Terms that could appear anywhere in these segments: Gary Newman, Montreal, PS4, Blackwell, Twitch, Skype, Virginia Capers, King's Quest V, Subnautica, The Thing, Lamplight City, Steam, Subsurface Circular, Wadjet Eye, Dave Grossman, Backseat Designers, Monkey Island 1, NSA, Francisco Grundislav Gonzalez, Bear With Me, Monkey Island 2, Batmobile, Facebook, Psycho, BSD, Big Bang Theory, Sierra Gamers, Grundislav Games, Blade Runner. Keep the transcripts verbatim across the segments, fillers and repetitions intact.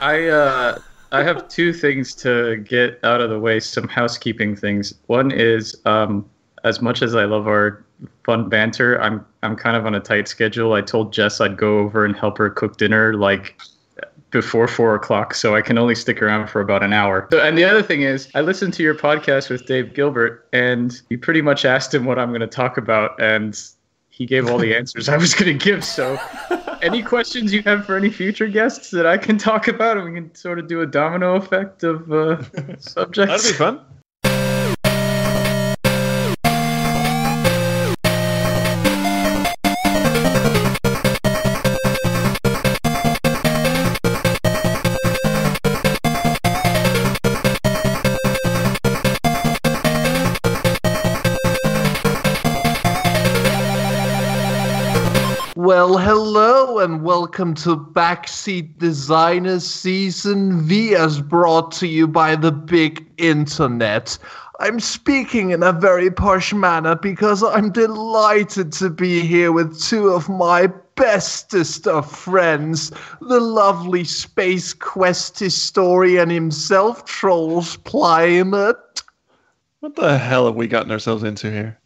I uh, I have two things to get out of the way. Some housekeeping things. One is, um, as much as I love our fun banter, I'm I'm kind of on a tight schedule. I told Jess I'd go over and help her cook dinner like before four o'clock, so I can only stick around for about an hour. So, and the other thing is, I listened to your podcast with Dave Gilbert, and you pretty much asked him what I'm going to talk about, and he gave all the answers I was going to give. So, any questions you have for any future guests that I can talk about, and we can sort of do a domino effect of uh, subjects. That'd be fun. Well, hello and welcome to Backseat Designers Season V, as brought to you by the big internet. I'm speaking in a very posh manner because I'm delighted to be here with two of my bestest of friends, the lovely Space Quest historian himself, Trolls Plymut. What the hell have we gotten ourselves into here?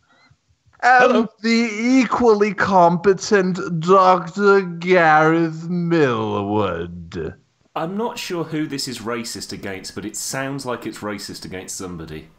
And hello. The equally competent Doctor Gareth Millwood. I'm not sure who this is racist against, but it sounds like it's racist against somebody.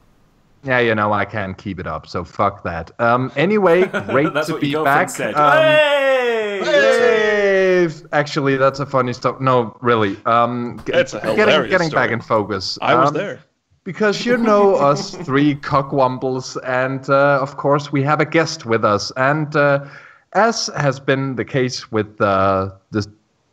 Yeah, you know, I can't keep it up, so fuck that. Um, anyway, great to be back. Um, hey! Hey! Actually, that's a funny story. No, really. Um, that's a hilarious Getting story. Back in focus. I um, was there. Because you know us three cockwombles, and uh, of course we have a guest with us. And uh, as has been the case with uh, the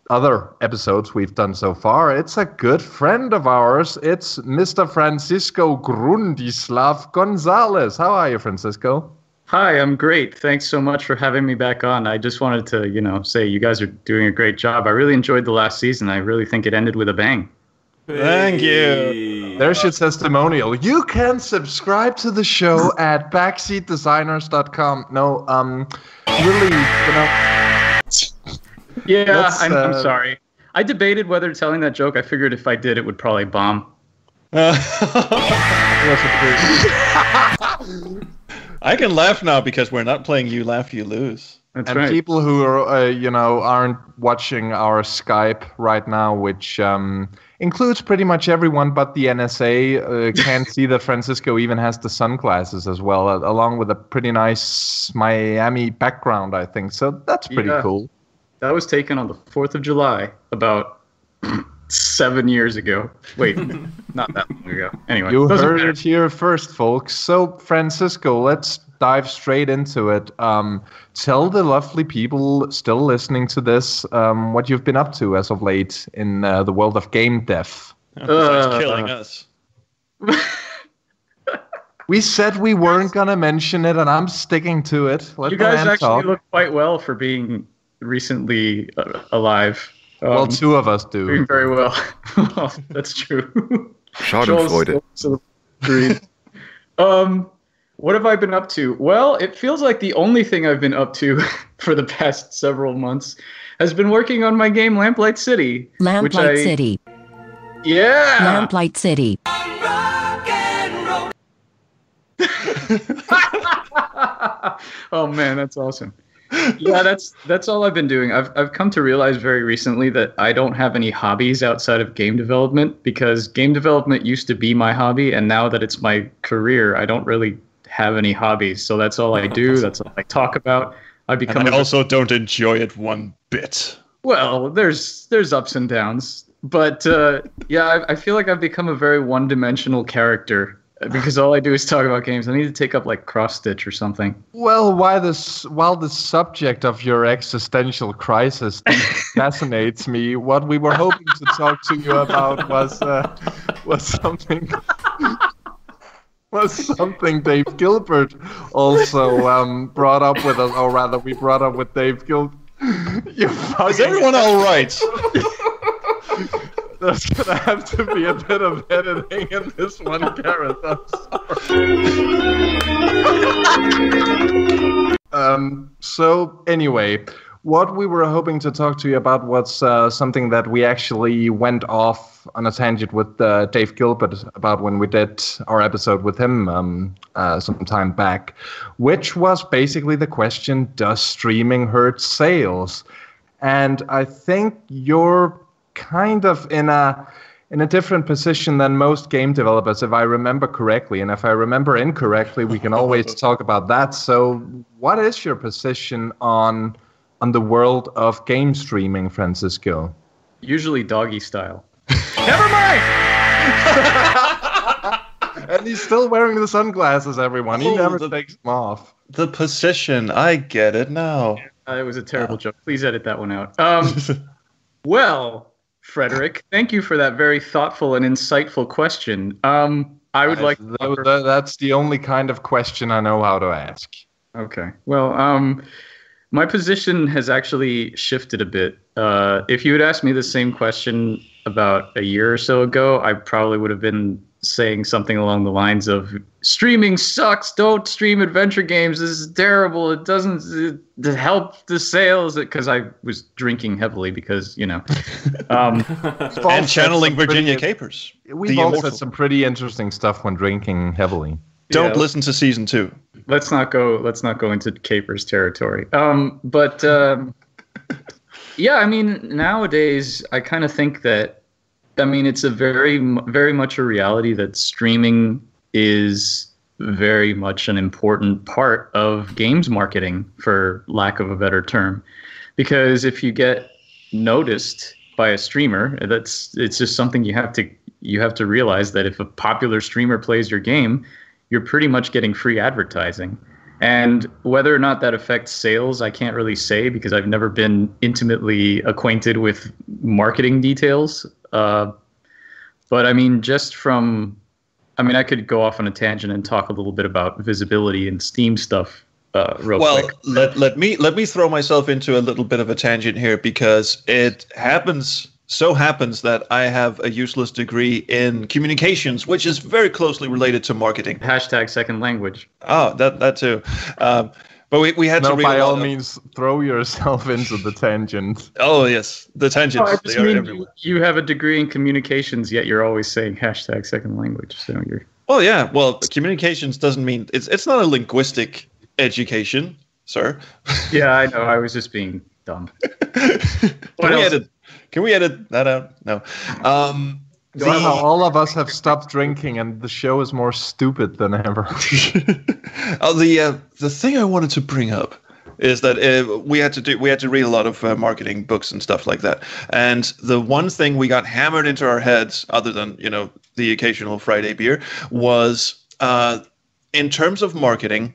other episodes we've done so far, it's a good friend of ours. It's Mister Francisco Grundislav Gonzalez. How are you, Francisco? Hi, I'm great. Thanks so much for having me back on. I just wanted to, you know, say you guys are doing a great job. I really enjoyed the last season. I really think it ended with a bang. Thank you. There's your testimonial. You can subscribe to the show at backseat designers dot com. No, um, really, you know. Yeah, I'm, uh, I'm sorry. I debated whether telling that joke. I figured if I did, it would probably bomb. Uh, I can laugh now because we're not playing You Laugh, You Lose. That's and right. People who are, uh, you know, aren't watching our Skype right now, which um, includes pretty much everyone but the N S A, uh, can't see that Francisco even has the sunglasses as well, uh, along with a pretty nice Miami background, I think. So that's pretty yeah. cool. That was taken on the fourth of July, about seven years ago. Wait, not that long ago. Anyway, you heard matter. It here first, folks. So, Francisco, let's dive straight into it. Um, tell the lovely people still listening to this um, what you've been up to as of late in uh, the world of game dev. That's uh, killing uh, us. We said we weren't going to mention it, and I'm sticking to it. Let you guys actually talk. Look quite well for being recently uh, alive. Um, well, two of us do. Doing very well. Well, that's true. Schadenfreude. um... What have I been up to? Well, it feels like the only thing I've been up to for the past several months has been working on my game Lamplight City. Lamplight I... City. Yeah! Lamplight City. Rock and roll. Oh man, that's awesome. Yeah, that's that's all I've been doing. I've I've come to realize very recently that I don't have any hobbies outside of game development, because game development used to be my hobby, and now that it's my career, I don't really have any hobbies, so that's all I do. That's all I talk about. I become. And I also don't enjoy it one bit. Well, there's there's ups and downs, but uh, yeah, I, I feel like I've become a very one-dimensional character because all I do is talk about games. I need to take up like cross stitch or something. Well, why this? While the subject of your existential crisis fascinates me, what we were hoping to talk to you about was uh, was something. Was something Dave Gilbert also um, brought up with us, or rather, we brought up with Dave Gilbert. Is everyone all right? There's gonna have to be a bit of editing in this one, Gareth. I'm sorry. um. So anyway, What we were hoping to talk to you about was uh, something that we actually went off on a tangent with uh, Dave Gilbert about when we did our episode with him um, uh, some time back, which was basically the question, does streaming hurt sales? And I think you're kind of in a in a different position than most game developers, if I remember correctly. And if I remember incorrectly, we can always talk about that. So what is your position on... on the world of game streaming, Francisco? Usually doggy style. Never mind! And he's still wearing the sunglasses, everyone. He oh, never the, takes them off. The position. I get it now. Uh, it was a terrible joke. Please edit that one out. Um, well, Frederick, thank you for that very thoughtful and insightful question. Um, I would I, like... Th th th that's the only kind of question I know how to ask. Okay. Well, um... my position has actually shifted a bit. Uh, if you had asked me the same question about a year or so ago, I probably would have been saying something along the lines of, streaming sucks, don't stream adventure games, this is terrible, it doesn't it help the sales, because I was drinking heavily because, you know. Um, and channeling Virginia Capers. We've all said some pretty interesting stuff when drinking heavily. Don't yeah, listen to season two. Let's not go. Let's not go into Capers territory. Um, but um, yeah, I mean, nowadays I kind of think that, I mean, it's a very, very much a reality that streaming is very much an important part of games marketing, for lack of a better term, because if you get noticed by a streamer, that's it's just something you have to you have to realize, that if a popular streamer plays your game, you're pretty much getting free advertising. And whether or not that affects sales, I can't really say, because I've never been intimately acquainted with marketing details. Uh, but I mean, just from, I mean, I could go off on a tangent and talk a little bit about visibility and Steam stuff uh, real well, quick. Well, let, let, me, let me throw myself into a little bit of a tangent here, because it happens... so happens that I have a useless degree in communications, which is very closely related to marketing. Hashtag second language. Oh, that that too. Um, but we, we had no, to read by all of... means, throw yourself into the tangent. Oh, yes. The tangent. Oh, I just mean you, you have a degree in communications, yet you're always saying hashtag second language. So you're. Oh, yeah. Well, communications doesn't mean it's, it's not a linguistic education, sir. Yeah, I know. I was just being dumb. What else? Can we edit that out? No. Um, the... Somehow all of us have stopped drinking, and the show is more stupid than ever. oh, the uh, the thing I wanted to bring up is that uh, we had to do we had to read a lot of uh, marketing books and stuff like that. And the one thing we got hammered into our heads, other than you know the occasional Friday beer, was uh, in terms of marketing,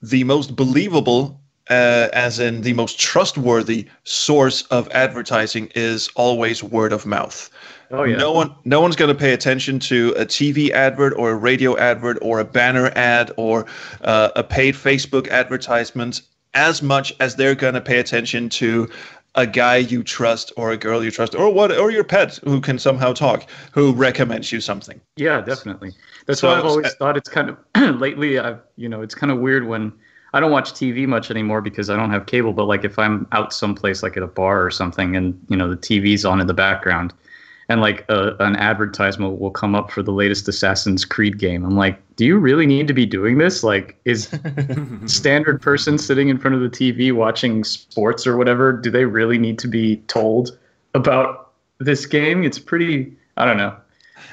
the most believable. Uh, as in the most trustworthy source of advertising is always word of mouth. Oh, yeah. No one, no one's going to pay attention to a T V advert or a radio advert or a banner ad or uh, a paid Facebook advertisement as much as they're going to pay attention to a guy you trust or a girl you trust or what or your pet who can somehow talk, who recommends you something. Yeah, definitely. That's so, why I've always uh, thought it's kind of lately. I've you know it's kind of weird when. I don't watch T V much anymore because I don't have cable, but like if I'm out someplace like at a bar or something and, you know, the T V's on in the background and like a, an advertisement will come up for the latest Assassin's Creed game. I'm like, do you really need to be doing this? Like is standard person sitting in front of the T V watching sports or whatever, do they really need to be told about this game? It's pretty, I don't know.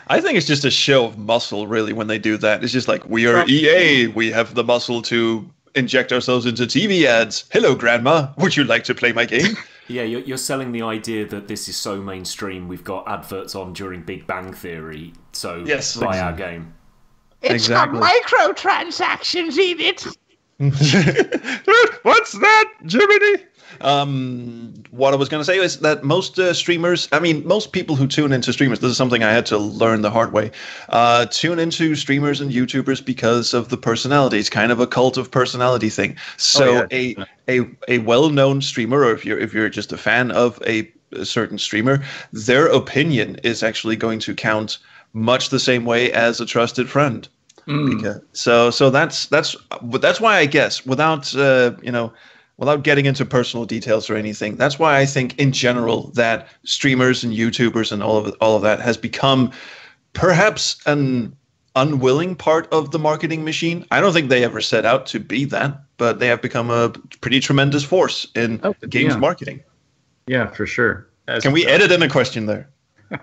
I think it's just a show of muscle really when they do that. It's just like, we are E A, we have the muscle to... inject ourselves into T V ads. Hello, Grandma. Would you like to play my game? Yeah, you're, you're selling the idea that this is so mainstream. We've got adverts on during Big Bang Theory, so yes, buy exactly. our game. It's exactly. got microtransactions in it. What's that, Jiminy? Um, what I was going to say is that most uh, streamers, I mean, most people who tune into streamers, this is something I had to learn the hard way, uh, tune into streamers and YouTubers because of the personality. It's kind of a cult of personality thing. So oh, yeah. a, a, a well-known streamer, or if you're, if you're just a fan of a, a certain streamer, their opinion is actually going to count much the same way as a trusted friend. Mm. Because, so, so that's, that's, that's why I guess without, uh, you know, without getting into personal details or anything. That's why I think in general that streamers and YouTubers and all of all of that has become perhaps an unwilling part of the marketing machine. I don't think they ever set out to be that, but they have become a pretty tremendous force in oh, games yeah. marketing. Yeah, for sure. As Can we edit in a question there?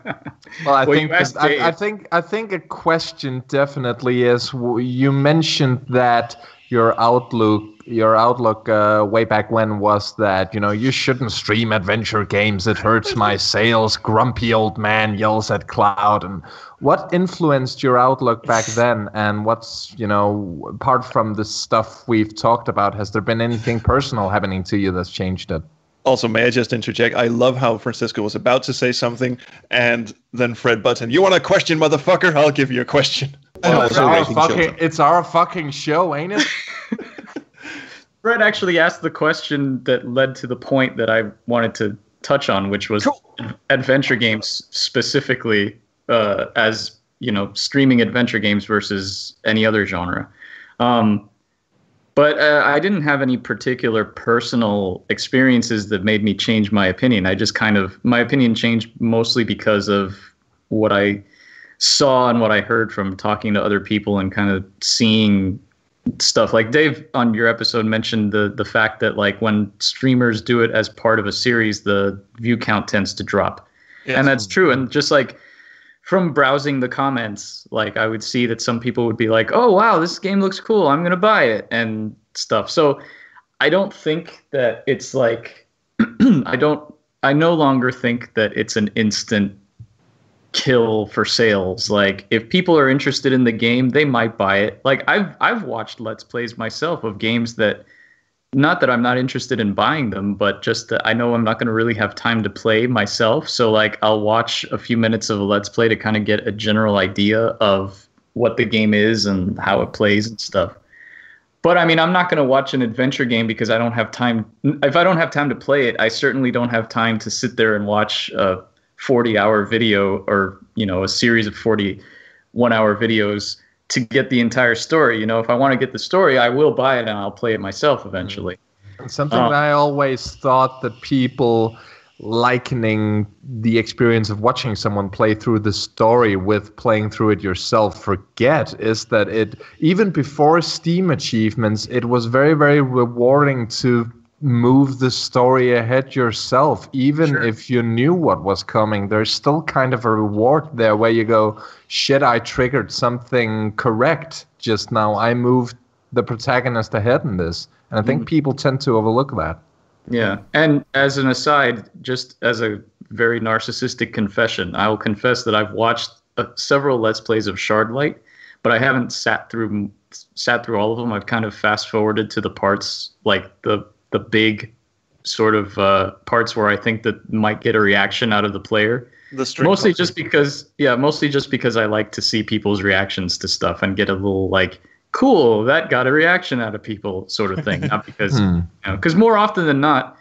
Well, I, well think, I, I think I think a question definitely is, you mentioned that your outlook your outlook uh, way back when was that, you know, you shouldn't stream adventure games, it hurts my sales, grumpy old man yells at cloud. And what influenced your outlook back then, and what's, you know, apart from the stuff we've talked about, has there been anything personal happening to you that's changed it? Also, may I just interject? I love how Francisco was about to say something, and then Fred Button, you want a question, motherfucker? I'll give you a question. Well, it's, our fucking, it's our fucking show, ain't it? Fred actually asked the question that led to the point that I wanted to touch on, which was cool. adventure games specifically, uh, as, you know, streaming adventure games versus any other genre. Um, But uh, I didn't have any particular personal experiences that made me change my opinion. I just kind of, my opinion changed mostly because of what I saw and what I heard from talking to other people and kind of seeing stuff. Like Dave, on your episode, mentioned the the fact that, like, when streamers do it as part of a series, the view count tends to drop. Yes. And that's true. And just like, from browsing the comments, like, I would see that some people would be like, oh, wow, this game looks cool, I'm going to buy it, and stuff. So I don't think that it's like, I don't, I no longer think that it's an instant kill for sales. Like, if people are interested in the game, they might buy it. Like, I've, I've watched Let's Plays myself of games that, not that I'm not interested in buying them, but just that I know I'm not going to really have time to play myself. So, like, I'll watch a few minutes of a Let's Play to kind of get a general idea of what the game is and how it plays and stuff. But, I mean, I'm not going to watch an adventure game because I don't have time. If I don't have time to play it, I certainly don't have time to sit there and watch a forty-hour video or, you know, a series of forty-one-hour videos to get the entire story. You know, if I want to get the story, I will buy it and I'll play it myself eventually. Something um, that I always thought that people likening the experience of watching someone play through the story with playing through it yourself forget is that it, even before Steam achievements, it was very, very rewarding to move the story ahead yourself. Even sure. if you knew what was coming, there's still kind of a reward there where you go, shit, I triggered something correct just now. I moved the protagonist ahead in this. And I think people tend to overlook that. Yeah. And as an aside, just as a very narcissistic confession, I will confess that I've watched uh, several Let's Plays of Shardlight, but I haven't sat through sat through all of them. I've kind of fast forwarded to the parts, like the the big sort of uh, parts where I think that might get a reaction out of the player. The mostly boxing. just because, yeah, mostly just because I like to see people's reactions to stuff and get a little like, cool, that got a reaction out of people sort of thing. Not because, hmm. you know, 'cause more often than not,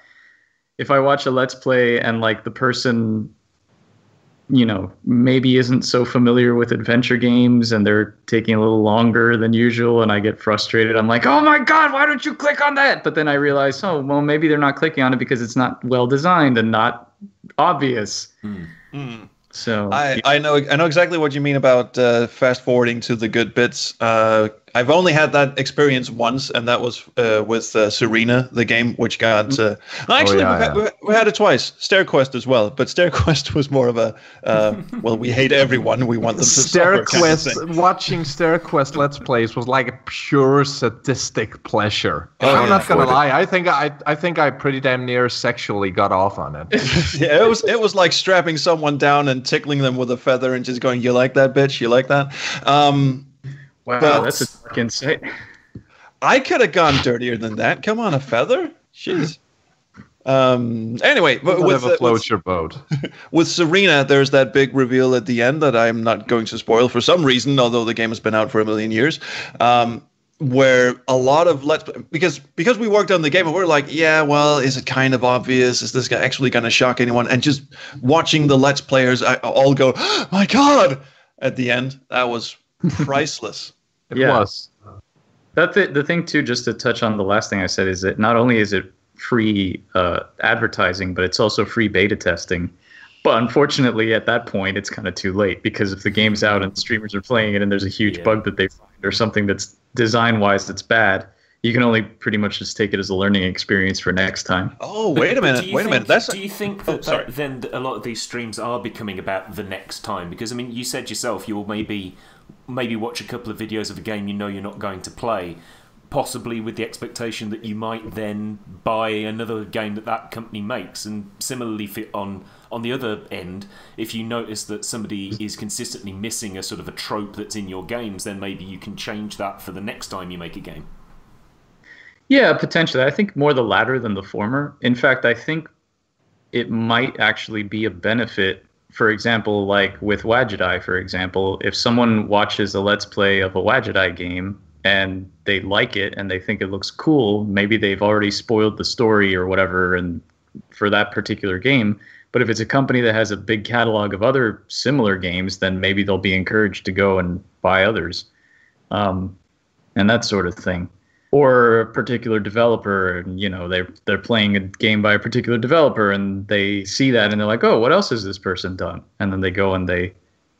if I watch a Let's Play and like the person, you know, maybe isn't so familiar with adventure games and they're taking a little longer than usual and I get frustrated. I'm like, oh my God, why don't you click on that? But then I realize, oh, well, maybe they're not clicking on it because it's not well designed and not obvious. Mm. Mm. So I, yeah. I know I know exactly what you mean about uh, fast forwarding to the good bits. Uh, I've only had that experience once, and that was uh, with uh, Serena, the game, which got... Uh, actually, oh, yeah, we've, yeah. Had, we had it twice. Stairquest as well, but Stairquest was more of a, uh, well, we hate everyone, we want them to Stairquest, suffer. Kind of watching Stairquest Let's Plays was like a pure sadistic pleasure. Oh, I'm yeah, not going to lie, I think I, I think I pretty damn near sexually got off on it. yeah, it was, it was like strapping someone down and tickling them with a feather and just going, you like that, bitch? You like that? Um... Wow, but that's a dark insight. I could have gone dirtier than that. Come on, a feather? Jeez. Um, anyway, but with, uh, floats with, your boat. with Serena, there's that big reveal at the end that I'm not going to spoil for some reason, although the game has been out for a million years, um, where a lot of Let's Play... Because, because we worked on the game, and we're like, yeah, well, is it kind of obvious? Is this actually going to shock anyone? And just watching the Let's Players I, all go, oh, my God, at the end, that was... priceless. It yeah. was. That's the, the thing, too, just to touch on the last thing I said, is that not only is it free uh, advertising, but it's also free beta testing. But unfortunately, at that point, it's kind of too late, because if the game's out and streamers are playing it and there's a huge yeah. bug that they find or something that's design-wise that's bad, you can only pretty much just take it as a learning experience for next time. Oh, wait a minute, wait think, a minute. That's Do you think that, oh, sorry. that then a lot of these streams are becoming about the next time? Because, I mean, you said yourself you'll maybe maybe watch a couple of videos of a game you know you're not going to play, possibly with the expectation that you might then buy another game that that company makes. And similarly fit on... on the other end, if you notice that somebody is consistently missing a sort of a trope that's in your games, then maybe you can change that for the next time you make a game. Yeah, potentially. I think more the latter than the former. In fact, I think it might actually be a benefit. For example, like with Wadjet Eye, for example, if someone watches a Let's Play of a Wadjet Eye game and they like it and they think it looks cool, maybe they've already spoiled the story or whatever and for that particular game. But if it's a company that has a big catalog of other similar games, then maybe they'll be encouraged to go and buy others, um, and that sort of thing. Or a particular developer, and you know, they're they're playing a game by a particular developer, and they see that, and they're like, oh, what else has this person done? And then they go and they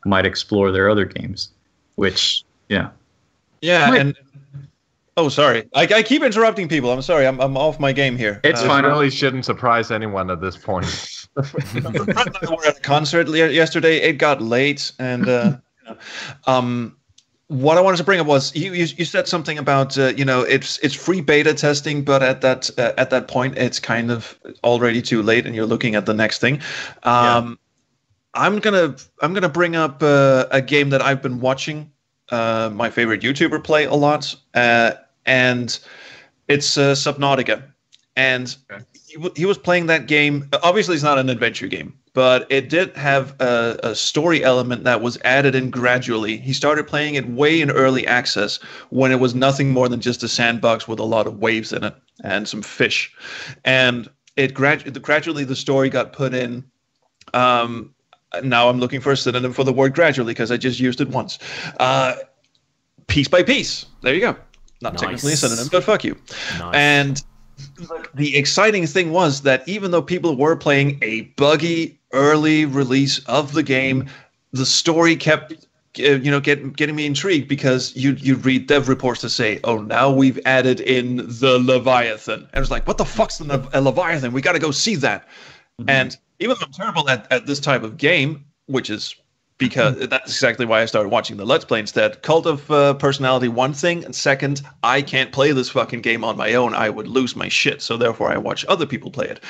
might explore their other games, which yeah, yeah, might. and. Oh, sorry. I, I keep interrupting people. I'm sorry. I'm, I'm off my game here. It's uh, fine. It really shouldn't surprise anyone at this point. We were at a concert yesterday. It got late. And uh, um, what I wanted to bring up was you, you, you said something about, uh, you know, it's it's free beta testing. But at that uh, at that point, it's kind of already too late and you're looking at the next thing. Um, yeah. I'm going to I'm going to bring up uh, a game that I've been watching. Uh, my favorite YouTuber play a lot, uh, and it's uh, Subnautica. And he, w he was playing that game. Obviously, it's not an adventure game, but it did have a, a story element that was added in gradually. He started playing it way in early access when it was nothing more than just a sandbox with a lot of waves in it and some fish. And it gradu gradually the story got put in. Um, Now I'm looking for a synonym for the word gradually because I just used it once. Uh, piece by piece. There you go. Not nice. Technically a synonym, but fuck you. Nice. And the exciting thing was that even though people were playing a buggy early release of the game, the story kept... you know, get, getting me intrigued because you you read dev reports to say, oh, now we've added in the Leviathan. And it's like, what the fuck's the Le a Leviathan? We got to go see that. Mm-hmm. And even though I'm terrible at, at this type of game, which is because mm-hmm. that's exactly why I started watching the Let's Play instead. Cult of uh, Personality, one thing. And second, I can't play this fucking game on my own. I would lose my shit. So therefore, I watch other people play it.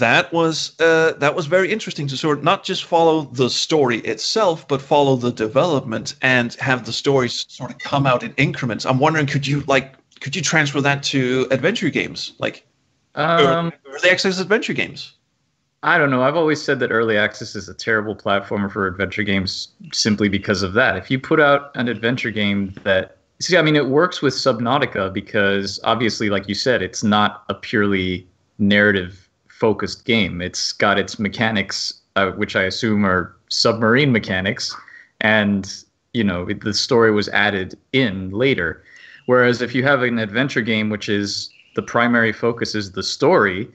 That was uh, that was very interesting to sort of not just follow the story itself, but follow the development and have the stories sort of come out in increments. I'm wondering, could you like could you transfer that to adventure games, like um, early access adventure games? I don't know. I've always said that early access is a terrible platform for adventure games simply because of that. If you put out an adventure game that see, I mean, it works with Subnautica because obviously, like you said, it's not a purely narrative focused game. It's got its mechanics, uh, which I assume are submarine mechanics, and you know it, the story was added in later. Whereas if you have an adventure game, which is the primary focus is the story,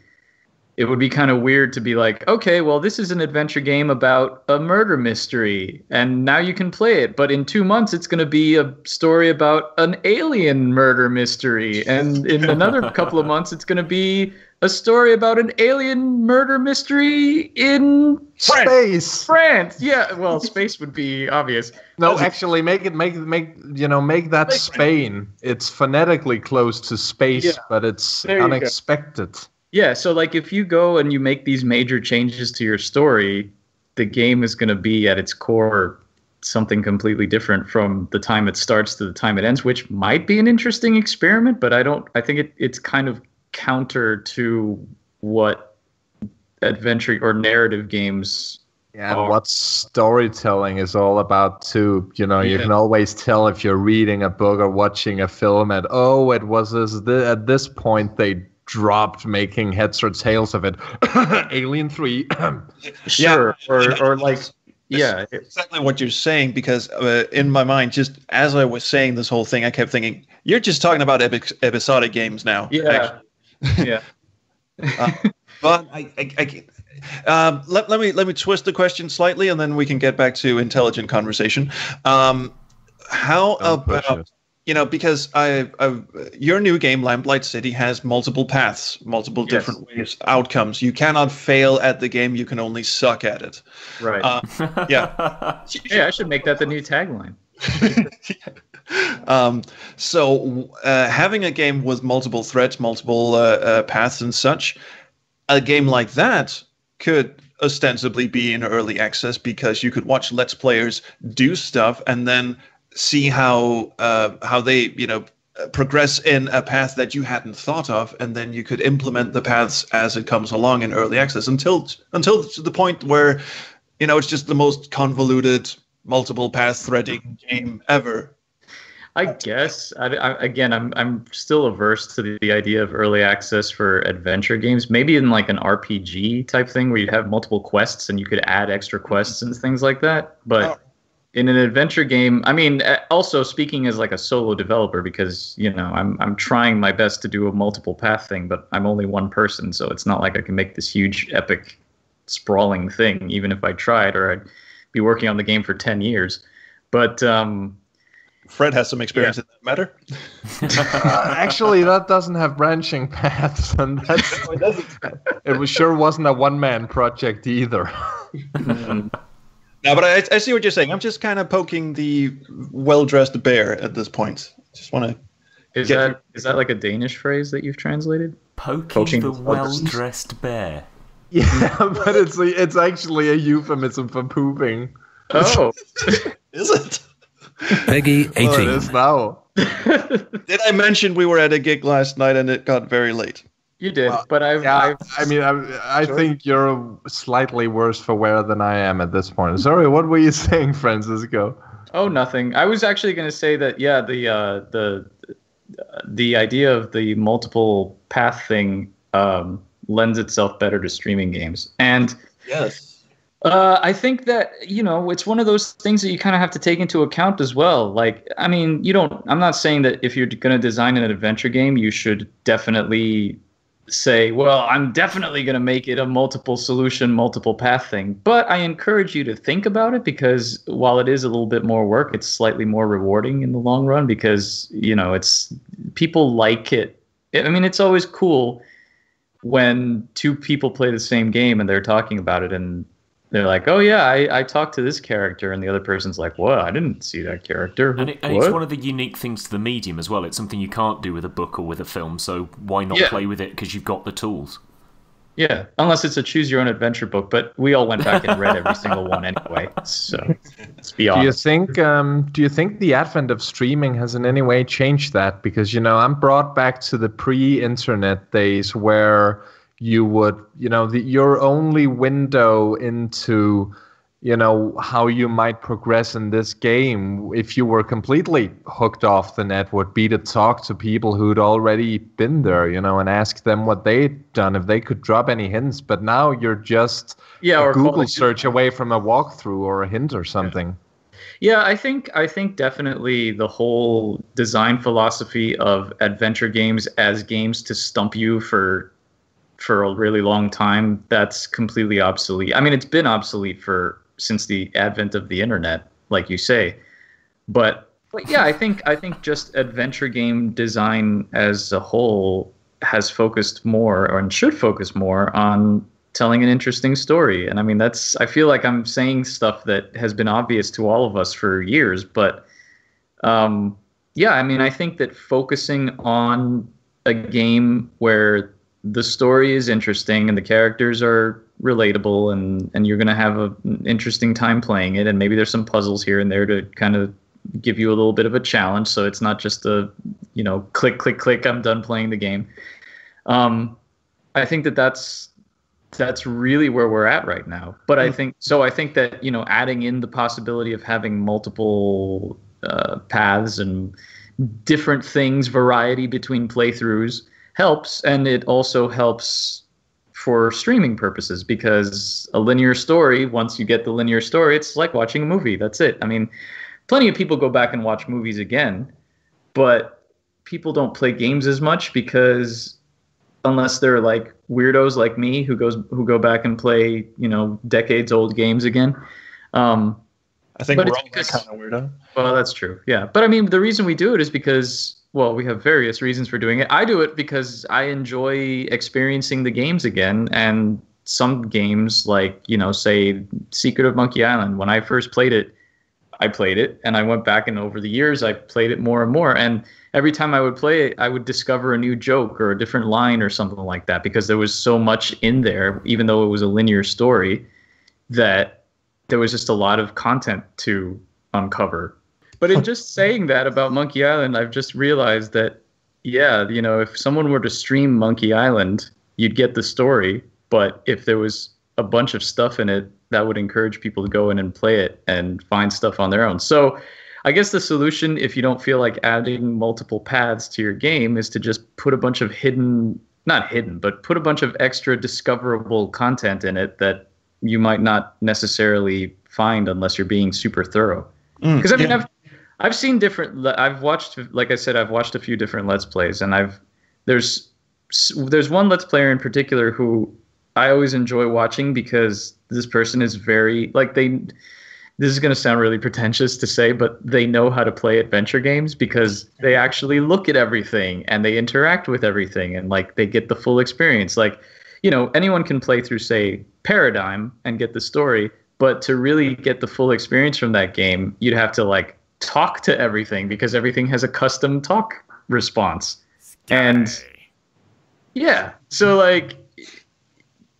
it would be kind of weird to be like, okay, well, this is an adventure game about a murder mystery, and now you can play it. But in two months, it's going to be a story about an alien murder mystery, and in another couple of months, it's going to be a story about an alien murder mystery in France. Space. France. Yeah. Well, space would be obvious. No, actually, make it make make you know make that make Spain. It. It's phonetically close to space, yeah. but it's there unexpected. Yeah. So, like, if you go and you make these major changes to your story, the game is going to be at its core something completely different from the time it starts to the time it ends, which might be an interesting experiment. But I don't. I think it, it's kind of counter to what adventure or narrative games yeah are. What storytelling is all about too, you know. Yeah. You can always tell if you're reading a book or watching a film and oh, it was this, th at this point they dropped making heads or tails of it. Alien three. Sure. Yeah. or or like That's yeah, exactly what you're saying, because uh, in my mind, just as I was saying this whole thing, I kept thinking, you're just talking about epic episodic games now. Yeah. Actually. Yeah. uh, but I, I, I can't. Um, let, let me let me twist the question slightly, and then we can get back to intelligent conversation. Um, how oh, about precious. you know because I, I your new game Lamplight City has multiple paths, multiple yes. different ways, outcomes. You cannot fail at the game; you can only suck at it. Right? Uh, yeah. Yeah, I should make that the new tagline. um, so, uh, having a game with multiple threads, multiple uh, uh, paths, and such, a game like that could ostensibly be in early access because you could watch Let's Players do stuff and then see how uh, how they you know progress in a path that you hadn't thought of, and then you could implement the paths as it comes along in early access until until to the point where you know it's just the most convoluted multiple path threading game ever. I guess I, I, again, I'm I'm still averse to the, the idea of early access for adventure games. Maybe in like an R P G type thing where you have multiple quests and you could add extra quests and things like that. But oh. in an adventure game, I mean, also speaking as like a solo developer, because you know I'm I'm trying my best to do a multiple path thing, but I'm only one person, so it's not like I can make this huge, epic, sprawling thing. Even if I tried, or I'd be working on the game for ten years, but. Um, Fred has some experience yeah. in that matter. uh, actually, that doesn't have branching paths, and that's, it was sure wasn't a one-man project either. mm. No, but I, I see what you're saying. I'm just kind of poking the well-dressed bear at this point. Just want to. Is that your... is that like a Danish phrase that you've translated? Poking, poking the well-dressed bear. Yeah, but it's it's actually a euphemism for pooping. Oh, is it? Peggy eighteen. Oh, it is now. Did I mention we were at a gig last night and it got very late? You did, well, but I've, yeah, I've... I mean, I've, I sure. think you're slightly worse for wear than I am at this point. Sorry, what were you saying, Francisco? Oh, nothing. I was actually going to say that, yeah, the, uh, the, the idea of the multiple path thing um, lends itself better to streaming games. And yes. Uh, I think that, you know, it's one of those things that you kind of have to take into account as well. Like, I mean, you don't, I'm not saying that if you're going to design an adventure game, you should definitely say, well, I'm definitely going to make it a multiple solution, multiple path thing. But I encourage you to think about it because while it is a little bit more work, it's slightly more rewarding in the long run because, you know, it's, people like it. I mean, it's always cool when two people play the same game and they're talking about it and, they're like, oh, yeah, I, I talked to this character. And the other person's like, whoa, I didn't see that character. And, it, and it's one of the unique things to the medium as well. It's something you can't do with a book or with a film. So why not yeah. play with it because you've got the tools? Yeah, unless it's a choose-your-own-adventure book. But we all went back and read every single one anyway. So let's be honest. Do you think, um, do you think the advent of streaming has in any way changed that? Because, you know, I'm brought back to the pre-internet days where... you would, you know, the, your only window into, you know, how you might progress in this game, if you were completely hooked off the net, would be to talk to people who'd already been there, you know, and ask them what they'd done, if they could drop any hints. But now you're just yeah, a or Google search you. away from a walkthrough or a hint or something. Yeah. Yeah, I think I think definitely the whole design philosophy of adventure games as games to stump you for for a really long time, that's completely obsolete. I mean, it's been obsolete for since the advent of the internet, like you say. But, but yeah, I think I think just adventure game design as a whole has focused more, or and should focus more, on telling an interesting story. And I mean, that's I feel like I'm saying stuff that has been obvious to all of us for years. But um, yeah, I mean, I think that focusing on a game where the story is interesting and the characters are relatable and, and you're going to have an interesting time playing it. And maybe there's some puzzles here and there to kind of give you a little bit of a challenge. So it's not just a, you know, click, click, click, I'm done playing the game. Um, I think that that's, that's really where we're at right now. But I think, so I think that, you know, adding in the possibility of having multiple uh, paths and different things, variety between playthroughs, helps, and it also helps for streaming purposes because a linear story, once you get the linear story, it's like watching a movie. That's it. I mean, plenty of people go back and watch movies again, but people don't play games as much because unless they're like weirdos like me who goes who go back and play, you know, decades old games again. Um, I think we're all that kind of weirdo. Well, that's true. Yeah. But I mean, the reason we do it is because, well, we have various reasons for doing it. I do it because I enjoy experiencing the games again. And some games like, you know, say Secret of Monkey Island, when I first played it, I played it and I went back, and over the years, I played it more and more. And every time I would play it, I would discover a new joke or a different line or something like that, because there was so much in there, even though it was a linear story, that there was just a lot of content to uncover. But in just saying that about Monkey Island, I've just realized that, yeah, you know, if someone were to stream Monkey Island, you'd get the story. But if there was a bunch of stuff in it, that would encourage people to go in and play it and find stuff on their own. So I guess the solution, if you don't feel like adding multiple paths to your game, is to just put a bunch of hidden, not hidden, but put a bunch of extra discoverable content in it that you might not necessarily find unless you're being super thorough. Because mm, I mean, yeah. I've I've seen different. I've watched, like I said, I've watched a few different Let's Plays, and I've there's there's one Let's Player in particular who I always enjoy watching, because this person is very like they. This is going to sound really pretentious to say, but they know how to play adventure games, because they actually look at everything and they interact with everything, and like they get the full experience. Like, you know, anyone can play through, say, Paradigm and get the story, but to really get the full experience from that game, you'd have to like talk to everything, because everything has a custom talk response. Sky. And yeah, so like,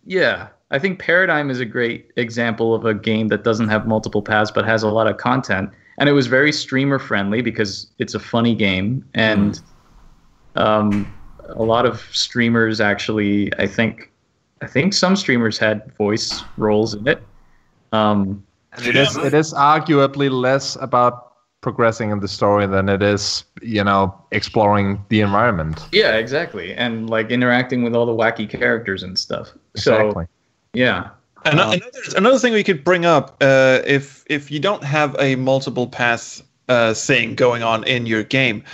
yeah, I think Paradigm is a great example of a game that doesn't have multiple paths but has a lot of content, and it was very streamer friendly because it's a funny game, and mm. um, a lot of streamers actually, I think. I think some streamers had voice roles in it. Um, it is it is arguably less about progressing in the story than it is, you know, exploring the environment. Yeah, exactly, and like interacting with all the wacky characters and stuff. Exactly. So, yeah. And um, another another thing we could bring up, uh, if if you don't have a multiple path uh, thing going on in your game.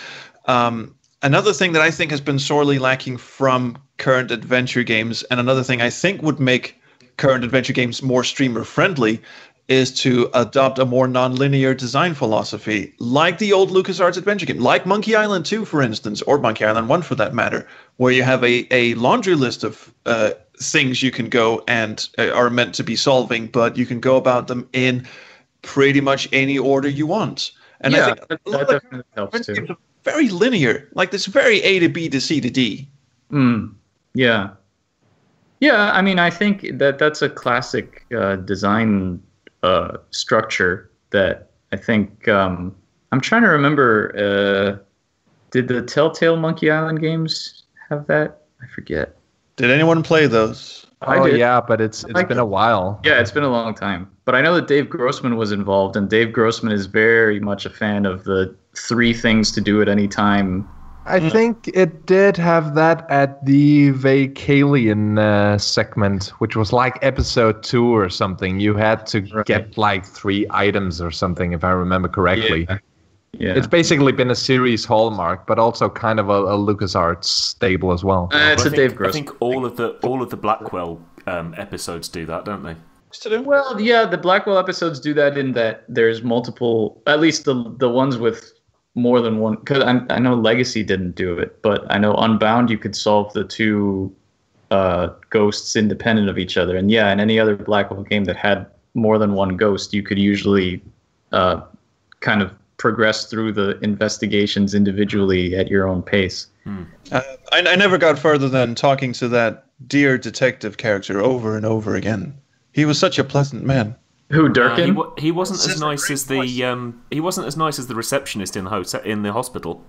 Um, Another thing that I think has been sorely lacking from current adventure games, and another thing I think would make current adventure games more streamer-friendly, is to adopt a more non-linear design philosophy, like the old LucasArts adventure game, like Monkey Island two, for instance, or Monkey Island one, for that matter, where you have a, a laundry list of uh, things you can go and uh, are meant to be solving, but you can go about them in pretty much any order you want. And yeah, I think that, that definitely helps too. Very linear, like this very A to B to C to D. Mm, yeah. Yeah, I mean, I think that that's a classic uh, design uh, structure that I think... Um, I'm trying to remember, uh, did the Telltale Monkey Island games have that? I forget. Did anyone play those? I oh, did. yeah, but it's it's like been a while. Yeah, it's been a long time. But I know that Dave Grossman was involved, and Dave Grossman is very much a fan of the three things to do at any time. I mm. think it did have that at the Vacalion uh, segment, which was like episode two or something. You had to right. get like three items or something, if I remember correctly. Yeah. Yeah. It's basically been a series hallmark, but also kind of a, a LucasArts stable as well. Uh, it's I a think, Dave Gross. I think all of the all of the Blackwell um, episodes do that, don't they? Well, yeah, the Blackwell episodes do that in that there's multiple, at least the the ones with more than one. Because I, I know Legacy didn't do it, but I know Unbound you could solve the two uh, ghosts independent of each other, and yeah, in any other Blackwell game that had more than one ghost, you could usually uh, kind of progress through the investigations individually at your own pace. Hmm. Uh, I, I never got further than talking to that dear detective character over and over again. He was such a pleasant man. Who, Durkin? Uh, he, wa he wasn't as nice as the um, he wasn't as nice as the receptionist in the hotel, in the hospital.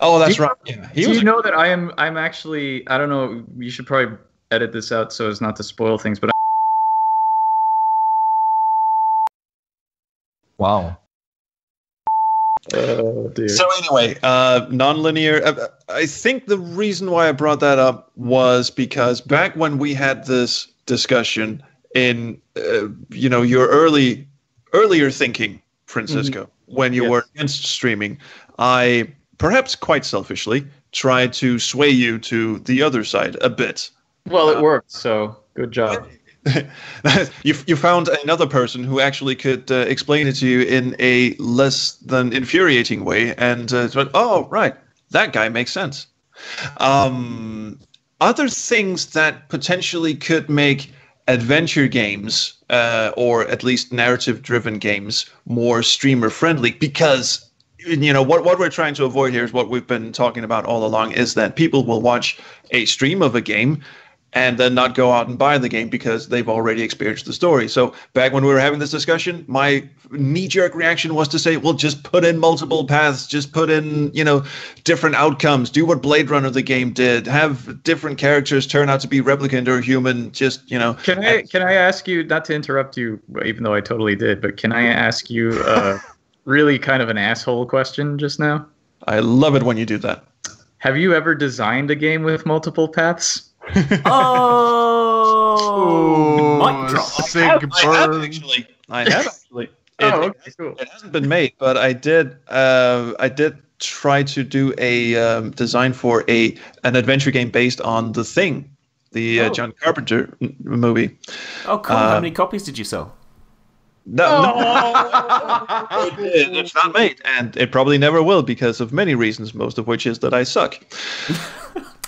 Oh, that's do right. You know, yeah. he do was you know that I am? I'm actually. I don't know. You should probably edit this out so as not to spoil things. But I'm wow. Oh, dear. So anyway, uh, non-linear. Uh, I think the reason why I brought that up was because back when we had this discussion in uh, you know, your early earlier thinking, Francisco, mm-hmm. when you yes. were against streaming, I perhaps quite selfishly try to sway you to the other side a bit. Well, it um, worked, so good job. you, you found another person who actually could uh, explain it to you in a less than infuriating way, and uh, went, oh, right, that guy makes sense. Um, other things that potentially could make adventure games, uh, or at least narrative-driven games, more streamer-friendly, because, you know, what, what we're trying to avoid here is what we've been talking about all along, is that people will watch a stream of a game and then not go out and buy the game because they've already experienced the story. So back when we were having this discussion, my knee-jerk reaction was to say, well, just put in multiple paths, just put in, you know, different outcomes, do what Blade Runner the game did, have different characters turn out to be replicant or human, just, you know. Can I, can I ask you, not to interrupt you, even though I totally did, but can I ask you uh, really kind of an asshole question just now? I love it when you do that. Have you ever designed a game with multiple paths? Oh, mic drop. I have, I have actually. I have actually. It, oh, okay, cool. It hasn't been made, but I did. Uh, I did try to do a um, design for a an adventure game based on The Thing, the uh, oh. John Carpenter n movie. Oh, cool! Uh, How many copies did you sell? No, oh. no. it, it's not made, and it probably never will because of many reasons, most of which is that I suck.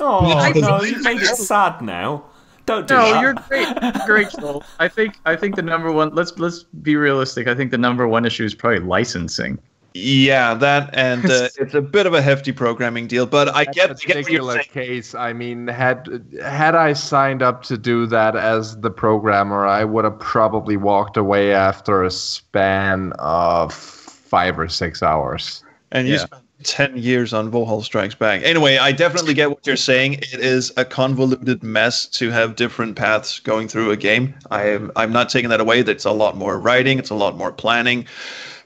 Oh no! You made it sad now. Don't do no, that. No, you're great. Great, Joel. I think I think the number one. Let's let's be realistic. I think the number one issue is probably licensing. Yeah, that and uh, it's a bit of a hefty programming deal. But I get the particular case. I mean, had had I signed up to do that as the programmer, I would have probably walked away after a span of five or six hours. And you yeah. spent ten years on Valhalla Strikes Back. Anyway, I definitely get what you're saying. It is a convoluted mess to have different paths going through a game. I am, I'm not taking that away. That's a lot more writing. It's a lot more planning.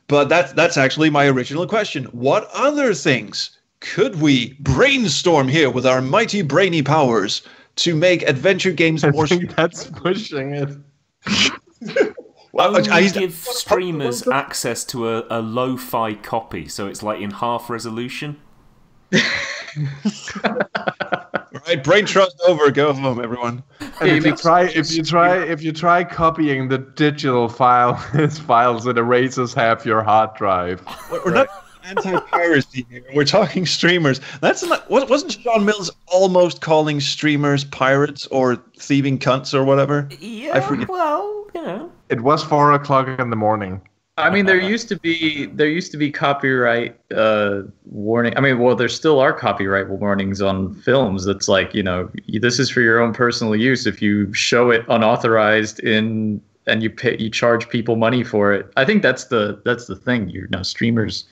But that's, that's actually my original question. What other things could we brainstorm here with our mighty brainy powers to make adventure games more... I think that's pushing it. Well, I, I give streamers access to a, a lo-fi copy, so it's like in half resolution. Right, brain trust over. Go home, everyone. And if you try, if you try, if you try copying the digital file, his files, it erases half your hard drive. We're right. not anti-piracy here. We're talking streamers. That's not. Wasn't John Mills almost calling streamers pirates or thieving cunts or whatever? Yeah. I forget. Well, you know. It was four o'clock in the morning. I mean, there used to be there used to be copyright uh, warning. I mean, well, there still are copyright warnings on films. That's like, you know, this is for your own personal use. If you show it unauthorized in and you pay, you charge people money for it. I think that's the that's the thing. You know, streamers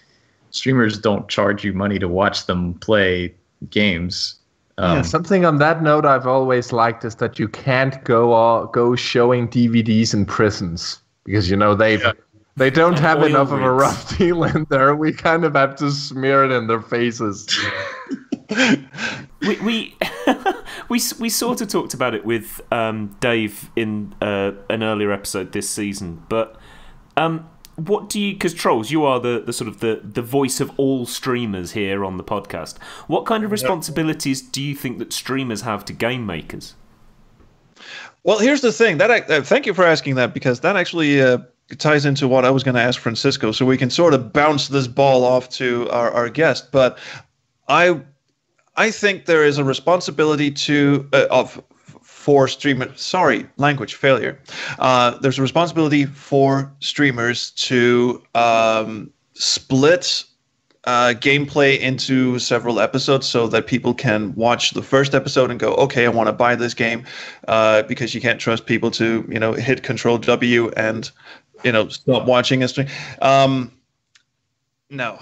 streamers don't charge you money to watch them play games. Um, yeah, something on that note I've always liked is that you can't go uh, go showing D V Ds in prisons because, you know, they yeah. they don't have Oil enough rigs. of a rough deal in there. We kind of have to smear it in their faces. we we, we we sort of talked about it with um, Dave in uh, an earlier episode this season, but um, what do you? Because Trolls, you are the the sort of the the voice of all streamers here on the podcast. What kind of responsibilities do you think that streamers have to game makers? Well, here's the thing. That uh, thank you for asking that, because that actually uh, ties into what I was going to ask Francisco. So we can sort of bounce this ball off to our our guest. But I I think there is a responsibility to uh, of. for streamers, sorry, language failure. Uh, there's a responsibility for streamers to um, split uh, gameplay into several episodes so that people can watch the first episode and go, okay, I want to buy this game, uh, because you can't trust people to, you know, hit Control W and, you know, stop watching a stream. Um, no.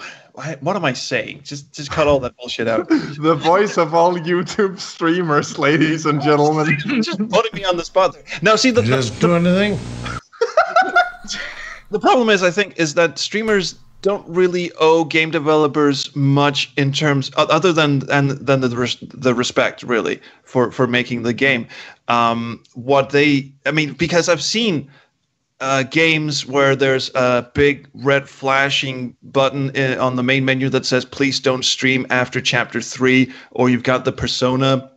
What am I saying? Just just cut all that bullshit out. The voice of all YouTube streamers, ladies and gentlemen. Just putting me on the spot there. Now, see, the, just the, do anything. The problem is, I think, is that streamers don't really owe game developers much in terms, other than and than the res, the respect, really, for for making the game. Um, what they, I mean, because I've seen uh, games where there's a big red flashing button in, on the main menu that says, please don't stream after chapter three, or you've got the Persona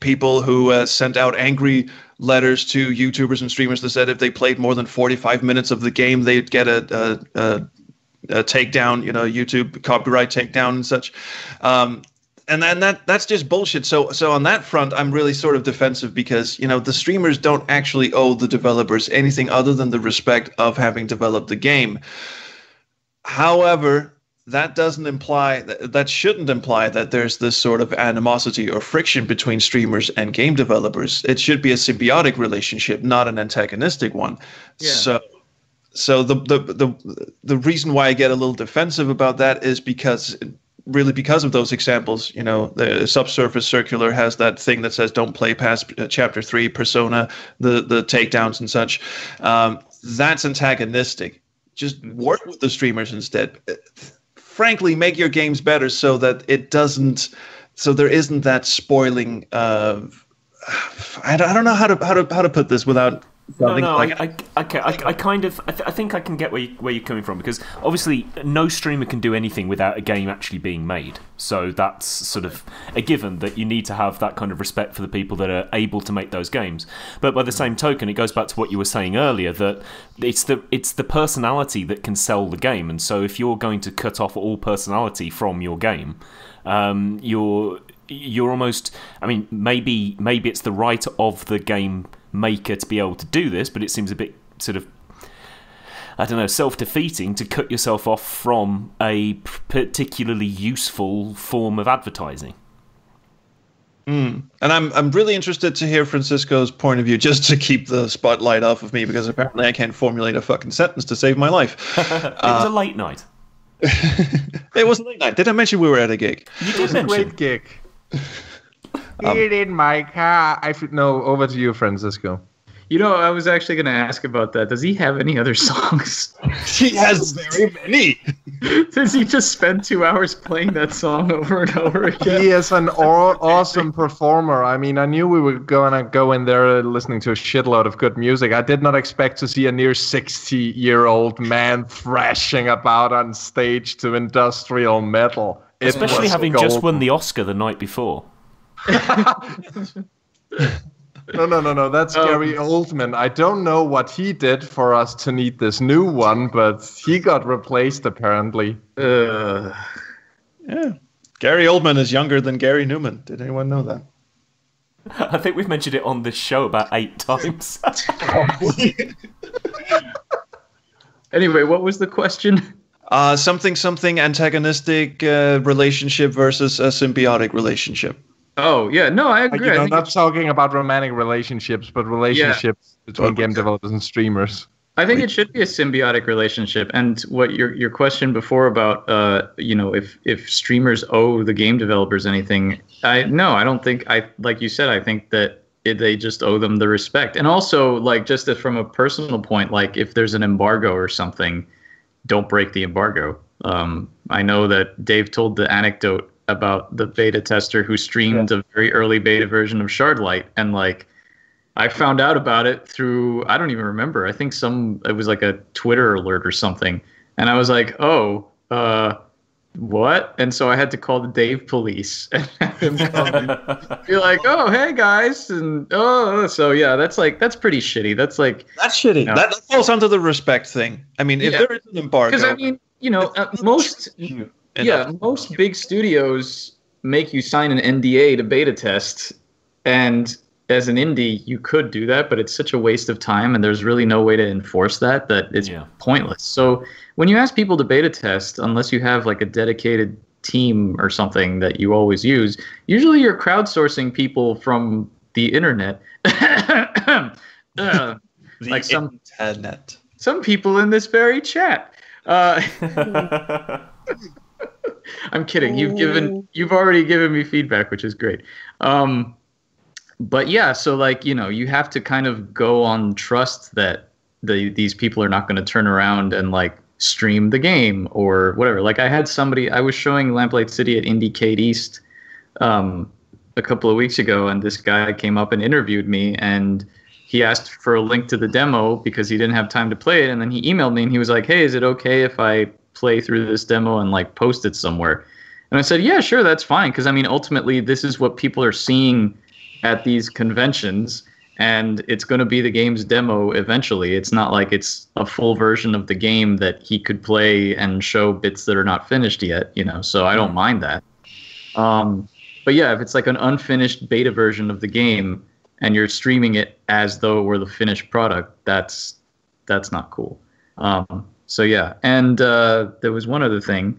people who uh, sent out angry letters to YouTubers and streamers that said if they played more than forty-five minutes of the game, they'd get a, a, a, a takedown, you know, YouTube copyright takedown and such. Um, And then that that's just bullshit. So so on that front, I'm really sort of defensive because, you know, the streamers don't actually owe the developers anything other than the respect of having developed the game. However, that doesn't imply that, that shouldn't imply that there's this sort of animosity or friction between streamers and game developers. It should be a symbiotic relationship, not an antagonistic one. Yeah. So so the, the the the reason why I get a little defensive about that is because really because of those examples, you know, the Subsurface Circular has that thing that says don't play past chapter three, Persona, the, the takedowns and such. Um, that's antagonistic. Just work with the streamers instead. Frankly, make your games better so that it doesn't, so there isn't that spoiling of, I don't, I don't know how to, how to, how to put this without. No, no, I, I, okay, I, I kind of, I, th I think I can get where, you, where you're coming from, because obviously no streamer can do anything without a game actually being made, so that's sort of a given that you need to have that kind of respect for the people that are able to make those games. But by the same token, it goes back to what you were saying earlier, that it's the, it's the personality that can sell the game, and so if you're going to cut off all personality from your game, um, you're, you're almost, I mean, maybe, maybe it's the right of the game maker to be able to do this, but it seems a bit sort of, I don't know, self-defeating to cut yourself off from a particularly useful form of advertising. Mm. And I'm I'm really interested to hear Francisco's point of view, just to keep the spotlight off of me, because apparently I can't formulate a fucking sentence to save my life. It was uh, a late night. It was a late night. Did I mention we were at a gig? You did mention. Great gig. Um, it in my car. I no. Over to you, Francisco. You know, I was actually going to ask about that. Does he have any other songs? He has very many. Does he just spend two hours playing that song over and over again? He is an awesome performer. I mean, I knew we were going to go in there listening to a shitload of good music. I did not expect to see a near sixty-year-old man thrashing about on stage to industrial metal. It Especially having golden. just won the Oscar the night before. no, no, no, no. That's um, Gary Oldman. I don't know what he did for us to need this new one, but he got replaced apparently. Uh, yeah, Gary Oldman is younger than Gary Newman. Did anyone know that? I think we've mentioned it on this show about eight times. Anyway, what was the question? Uh, something, something antagonistic uh, relationship versus a symbiotic relationship. Oh, yeah. No, I agree. You know, I not talking about romantic relationships, but relationships yeah. between game developers and streamers. I think it should be a symbiotic relationship. And what your your question before about, uh, you know, if, if streamers owe the game developers anything, I no, I don't think, I like you said, I think that it, they just owe them the respect. And also, like, just from a personal point, like, if there's an embargo or something, don't break the embargo. Um, I know that Dave told the anecdote about the beta tester who streamed yeah. a very early beta version of Shardlight, and like I found out about it through, I don't even remember, I think some, it was like a Twitter alert or something, and I was like, oh, uh what? And so I had to call the Dave police and have him come be like, oh, hey guys, and oh, so yeah, that's like, that's pretty shitty. That's like, that's shitty, you know, that, that falls under the respect thing. I mean, if yeah. there is an embargo, because I mean, you know, uh, most Yeah, most big studios make you sign an N D A to beta test, and as an indie, you could do that, but it's such a waste of time, and there's really no way to enforce that, that it's yeah. pointless. So when you ask people to beta test, unless you have like a dedicated team or something that you always use, usually you're crowdsourcing people from the internet. uh, the like some, internet. Some people in this very chat. Uh, I'm kidding. You've given, you've already given me feedback, which is great. Um, but yeah, so like, you know, you have to kind of go on trust that the these people are not going to turn around and like stream the game or whatever. Like I had somebody, I was showing Lamplight City at IndieCade East um, a couple of weeks ago, and this guy came up and interviewed me, and he asked for a link to the demo because he didn't have time to play it. And then he emailed me and he was like, hey, is it okay if I play through this demo and like post it somewhere? And I said, yeah, sure, that's fine. Because I mean, ultimately, this is what people are seeing at these conventions. And it's going to be the game's demo eventually. It's not like it's a full version of the game that he could play and show bits that are not finished yet, you know, so I don't mind that. Um, but yeah, if it's like an unfinished beta version of the game and you're streaming it as though it were the finished product, that's that's not cool. Um, so yeah, and uh, there was one other thing,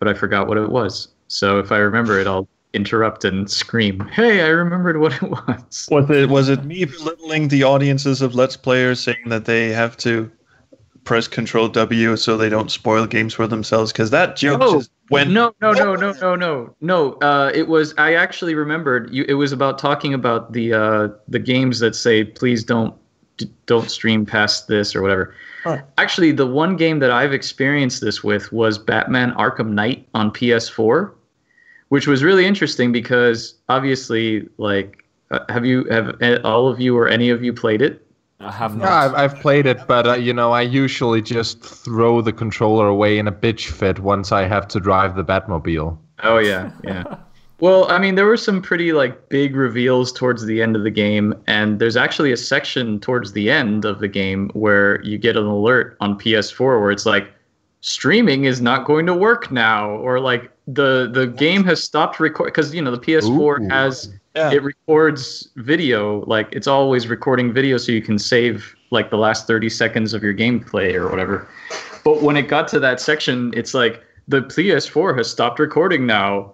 but I forgot what it was. So if I remember it, I'll interrupt and scream, hey, I remembered what it was. Was it, was it me belittling the audiences of Let's Players, saying that they have to press Control W so they don't spoil games for themselves? Because that joke no, just went... No, no, no, no, no, no, no. Uh, it was, I actually remembered, you, it was about talking about the uh, the games that say, please don't d- don't stream past this or whatever. Huh. Actually, the one game that I've experienced this with was Batman Arkham Knight on P S four. Which was really interesting because obviously, like, uh, have you have all of you or any of you played it? I have not. No, I've, I've played it, but uh, you know, I usually just throw the controller away in a bitch fit once I have to drive the Batmobile. Oh yeah, yeah. Well, I mean, there were some pretty like big reveals towards the end of the game, and there's actually a section towards the end of the game where you get an alert on P S four where it's like, streaming is not going to work now, or like the the game has stopped recording, because you know the P S four Ooh, has yeah. it records video, like it's always recording video, so you can save like the last thirty seconds of your gameplay or whatever. But when it got to that section, it's like the P S four has stopped recording now,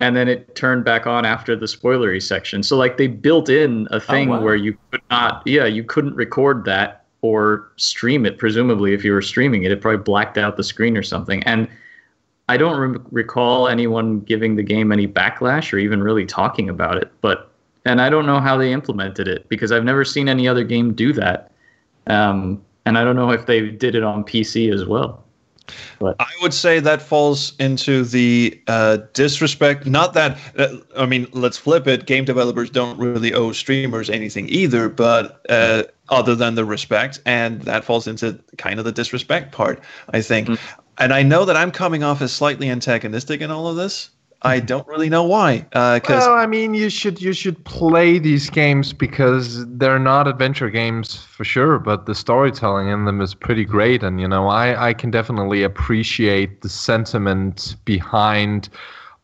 and then it turned back on after the spoilery section. So like they built in a thing oh, wow. where you could not, yeah, you couldn't record that or stream it, presumably. If you were streaming it, it probably blacked out the screen or something. And I don't re- recall anyone giving the game any backlash or even really talking about it. But and I don't know how they implemented it, because I've never seen any other game do that. Um, and I don't know if they did it on P C as well. But I would say that falls into the uh, disrespect. Not that, uh, I mean, let's flip it. Game developers don't really owe streamers anything either, but uh, other than the respect, and that falls into kind of the disrespect part, I think. Mm-hmm. And I know that I'm coming off as slightly antagonistic in all of this. I don't really know why. Uh, cause well, I mean, you should you should play these games because they're not adventure games for sure, but the storytelling in them is pretty great. And, you know, I, I can definitely appreciate the sentiment behind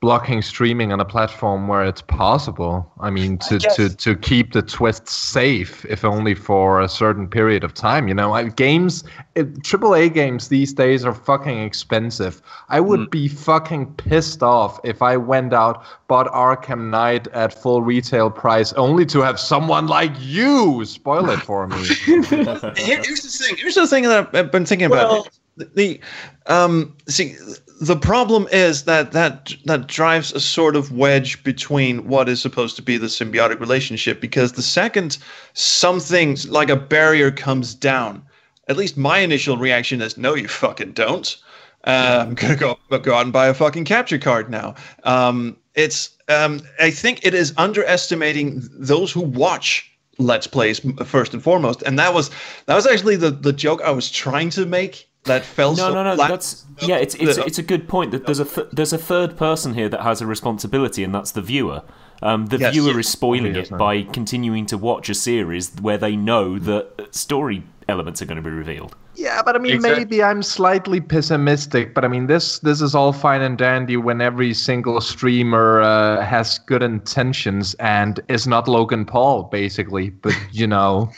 blocking streaming on a platform where it's possible. I mean, to, I guess, to, to keep the twist safe, if only for a certain period of time. You know, I, games, it, triple A games these days are fucking expensive. I would mm. be fucking pissed off if I went out, bought Arkham Knight at full retail price, only to have someone like you spoil it for me. Here's the thing. Here's the thing that I've been thinking well, about. The um, see, the problem is that, that that drives a sort of wedge between what is supposed to be the symbiotic relationship, because the second something like a barrier comes down, at least my initial reaction is, no, you fucking don't. Uh, I'm gonna go go out and buy a fucking capture card now. Um, it's um, I think it is underestimating those who watch Let's Plays first and foremost, and that was that was actually the the joke I was trying to make. That fell no, so no, no, flat. That's yeah. It's it's it's a good point. That there's a th- there's a third person here that has a responsibility, and that's the viewer. Um, the yes, viewer yes. is spoiling yes, it no. by continuing to watch a series where they know that story elements are going to be revealed. Yeah, but I mean, exactly. Maybe I'm slightly pessimistic. But I mean, this this is all fine and dandy when every single streamer uh, has good intentions and is not Logan Paul, basically. But you know.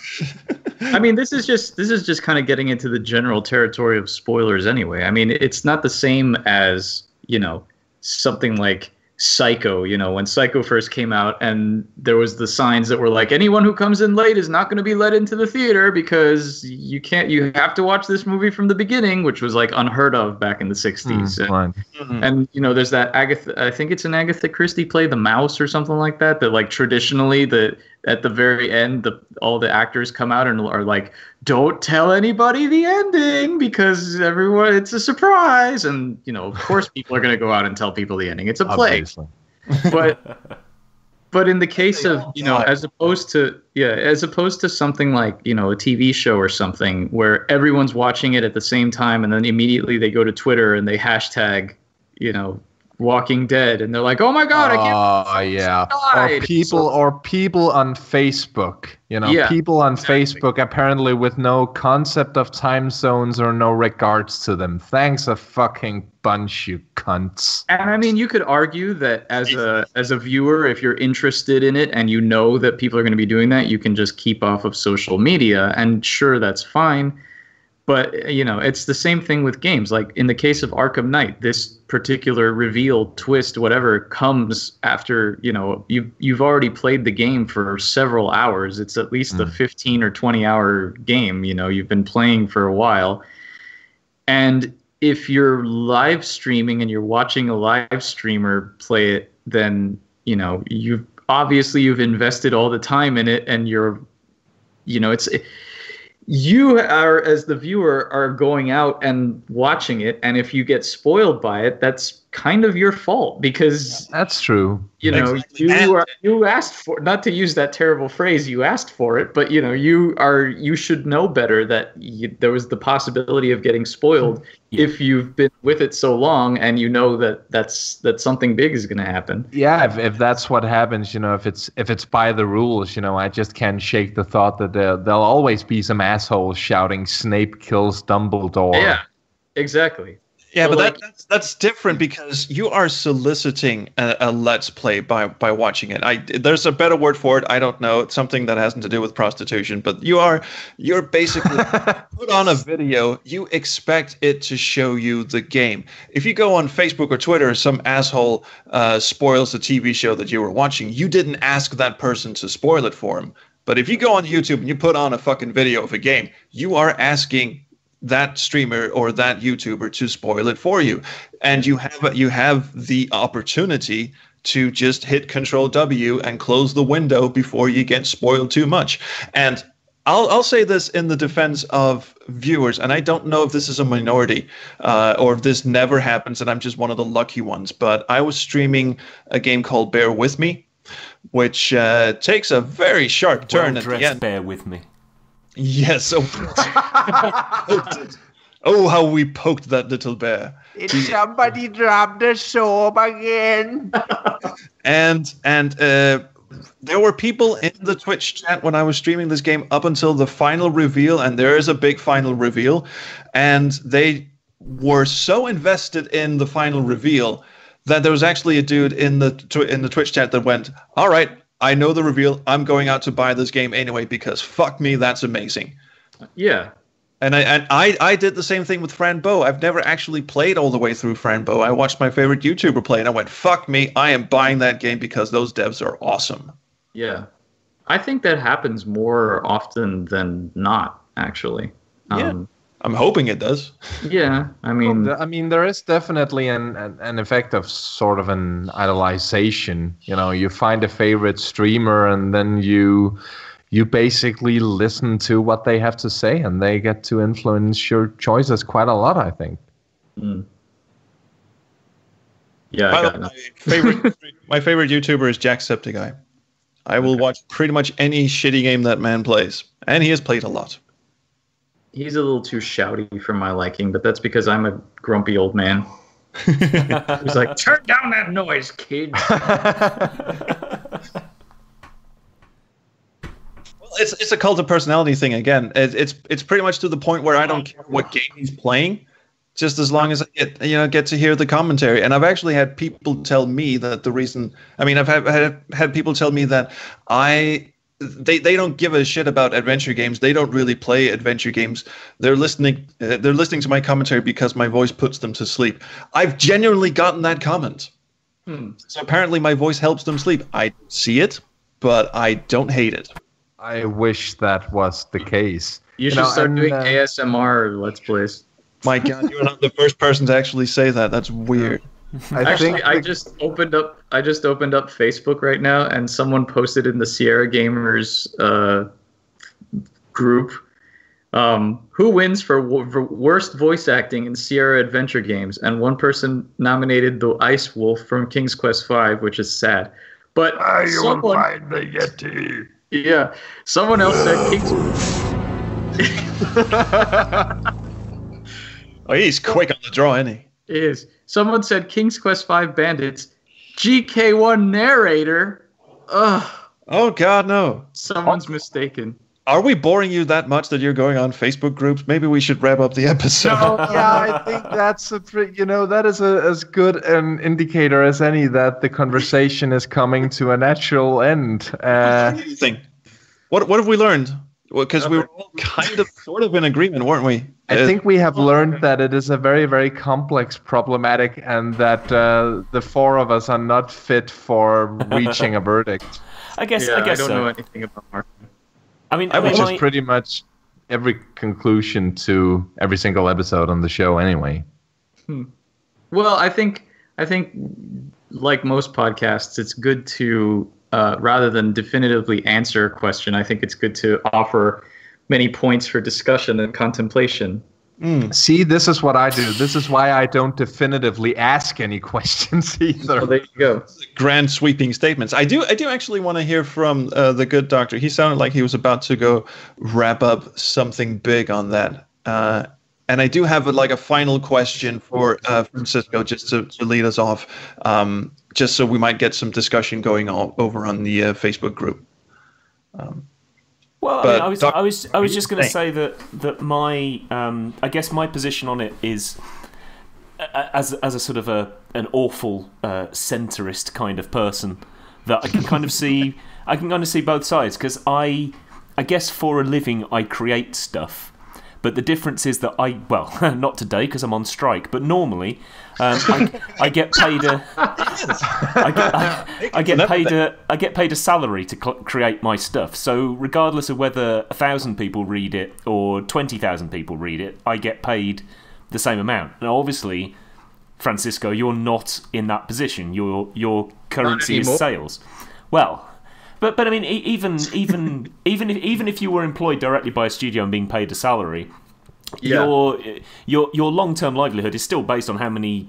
I mean, this is just this is just kind of getting into the general territory of spoilers anyway. I mean, it's not the same as, you know, something like Psycho. You know, when Psycho first came out and there was the signs that were like, anyone who comes in late is not going to be let into the theater because you can't, you have to watch this movie from the beginning, which was like unheard of back in the sixties. Mm, and, mm-hmm. and, you know, there's that Agatha, I think it's an Agatha Christie play, The Mouse or something like that, that like traditionally the, at the very end, the, all the actors come out and are like, don't tell anybody the ending because everyone, it's a surprise. And, you know, of course people are going to go out and tell people the ending. It's a play. But But in the case of, you know, as opposed to, yeah, as opposed to something like, you know, a T V show or something where everyone's watching it at the same time and then immediately they go to Twitter and they hashtag, you know, Walking Dead and they're like, oh my God, I can't. Oh, uh, yeah. Or people, or people on Facebook, you know, yeah, people on exactly. Facebook apparently with no concept of time zones or no regards to them. Thanks a fucking bunch, you cunts. And I mean, you could argue that as a as a viewer, if you're interested in it and you know that people are going to be doing that, you can just keep off of social media. And sure, that's fine. But, you know, it's the same thing with games. Like, in the case of Arkham Knight, this particular reveal, twist, whatever, comes after, you know, you've, you've already played the game for several hours. It's at least mm. a fifteen or twenty hour game, you know, you've been playing for a while. And if you're live streaming and you're watching a live streamer play it, then, you know, you've obviously you've invested all the time in it and you're, you know, it's... It, you are, as the viewer, are going out and watching it, and if you get spoiled by it, that's kind of your fault because that's true. You know, exactly. you and are you asked for, not to use that terrible phrase, you asked for it, but you know, you are you should know better that you, there was the possibility of getting spoiled yeah. if you've been with it so long and you know that that's that something big is going to happen. Yeah, if if that's what happens, you know, if it's if it's by the rules, you know, I just can't shake the thought that there, there'll always be some asshole shouting Snape kills Dumbledore. Yeah, exactly. Yeah, but that, that's that's different because you are soliciting a, a let's play by by watching it. I there's a better word for it. I don't know. It's something that has to do with prostitution. But you are you're basically put on a video. You expect it to show you the game. If you go on Facebook or Twitter, some asshole uh, spoils the T V show that you were watching. You didn't ask that person to spoil it for him. But if you go on YouTube and you put on a fucking video of a game, you are asking that streamer or that YouTuber to spoil it for you, and you have you have the opportunity to just hit Control W and close the window before you get spoiled too much. And I'll I'll say this in the defense of viewers, and I don't know if this is a minority uh, or if this never happens, and I'm just one of the lucky ones. But I was streaming a game called Bear With Me, which uh, takes a very sharp turn well at the end. Bear With Me. Yes. Oh, oh, how we poked that little bear. Did somebody drop the soap again? and and uh, there were people in the Twitch chat when I was streaming this game up until the final reveal, and there is a big final reveal, and they were so invested in the final reveal that there was actually a dude in the tw in the Twitch chat that went, "All right, I know the reveal. I'm going out to buy this game anyway because fuck me, that's amazing." Yeah, and I and I I did the same thing with Fran Bow. I've never actually played all the way through Fran Bow. I watched my favorite YouTuber play, and I went, "Fuck me, I am buying that game because those devs are awesome." Yeah, I think that happens more often than not, actually. Yeah. Um, I'm hoping it does. Yeah, I mean, well, I mean, there is definitely an, an an effect of sort of an idolization. You know, you find a favorite streamer, and then you you basically listen to what they have to say, and they get to influence your choices quite a lot, I think. Mm. Yeah, I got my favorite my favorite YouTuber is Jacksepticeye. I will watch pretty much any shitty game that man plays, and he has played a lot. He's a little too shouty for my liking, but that's because I'm a grumpy old man. He's like, "Turn down that noise, kid." Well, it's it's a cult of personality thing again. It, it's it's pretty much to the point where I don't care what game he's playing, just as long as I get you know get to hear the commentary. And I've actually had people tell me that the reason. I mean, I've had had, had people tell me that I. They they don't give a shit about adventure games. They don't really play adventure games. They're listening. Uh, they're listening to my commentary because my voice puts them to sleep. I've genuinely gotten that comment. Hmm. So apparently, my voice helps them sleep. I see it, but I don't hate it. I wish that was the case. You, you should know, start I'm, doing uh, A S M R Let's Plays. My God, you're not the first person to actually say that. That's weird. I Actually, think I just opened up. I just opened up Facebook right now, and someone posted in the Sierra Gamers uh, group, um, "Who wins for, w for worst voice acting in Sierra adventure games?" And one person nominated the Ice Wolf from King's Quest five, which is sad. But ah, you someone, will find the Yeti. Yeah, someone else said King's. Oh, he's quick on the draw, isn't he? He is. Someone said King's Quest V Bandits, G K one narrator. Ugh. Oh God, no! Someone's oh. mistaken. Are we boring you that much that you're going on Facebook groups? Maybe we should wrap up the episode. No, yeah, I think that's a pretty, you know, that is a, as good an indicator as any that the conversation is coming to a natural end. Uh, what what have we learned? Because well, we were all kind of sort of in agreement, weren't we? I think we have learned that it is a very, very complex problematic and that uh, the four of us are not fit for reaching a verdict. I guess, yeah, I guess I don't so. know anything about marketing. I mean, I mean, which is pretty much every conclusion to every single episode on the show, anyway. Hmm. Well, I think I think like most podcasts, it's good to uh, rather than definitively answer a question. I think it's good to offer many points for discussion and contemplation. Mm. See, this is what I do. This is why I don't definitively ask any questions either. Well, there you go. Grand sweeping statements. I do I do actually want to hear from uh, the good doctor. He sounded like he was about to go wrap up something big on that. Uh, and I do have a, like a final question for uh, Francisco just to, to lead us off, um, just so we might get some discussion going all over on the uh, Facebook group. Um Well, I, mean, I was, I was, I was just going to say that that my, um, I guess my position on it is, as as a sort of a an awful uh, centrist kind of person, that I can kind of see, I can kind of see both sides because I, I guess for a living I create stuff, but the difference is that I, well, not today because I'm on strike, but normally, um, I, I get paid a, I get, I, I get paid a, I get paid a salary to cl create my stuff. So regardless of whether a thousand people read it or twenty thousand people read it, I get paid the same amount. Now, obviously, Francisco, you're not in that position. Your your currency is sales. Well, but but I mean, even even even if, even if you were employed directly by a studio and being paid a salary. Yeah. Your your your long-term livelihood is still based on how many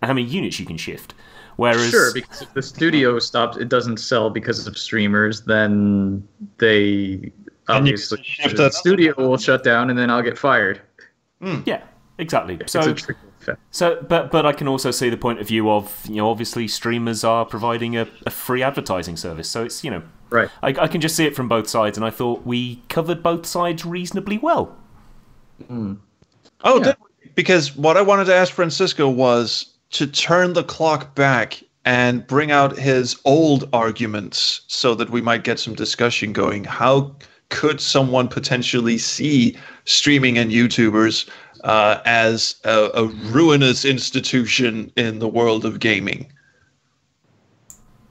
how many units you can shift. Whereas, sure, because if the studio stops, it doesn't sell because of streamers. Then they obviously the studio will shut down, and then I'll get fired. Mm. Yeah, exactly. Yeah, so, so, but but I can also see the point of view of you know obviously streamers are providing a, a free advertising service, so it's you know right. I, I can just see it from both sides, and I thought we covered both sides reasonably well. Mm. Oh, yeah. Because what I wanted to ask Francisco was to turn the clock back and bring out his old arguments so that we might get some discussion going. How could someone potentially see streaming and YouTubers uh, as a, a ruinous institution in the world of gaming?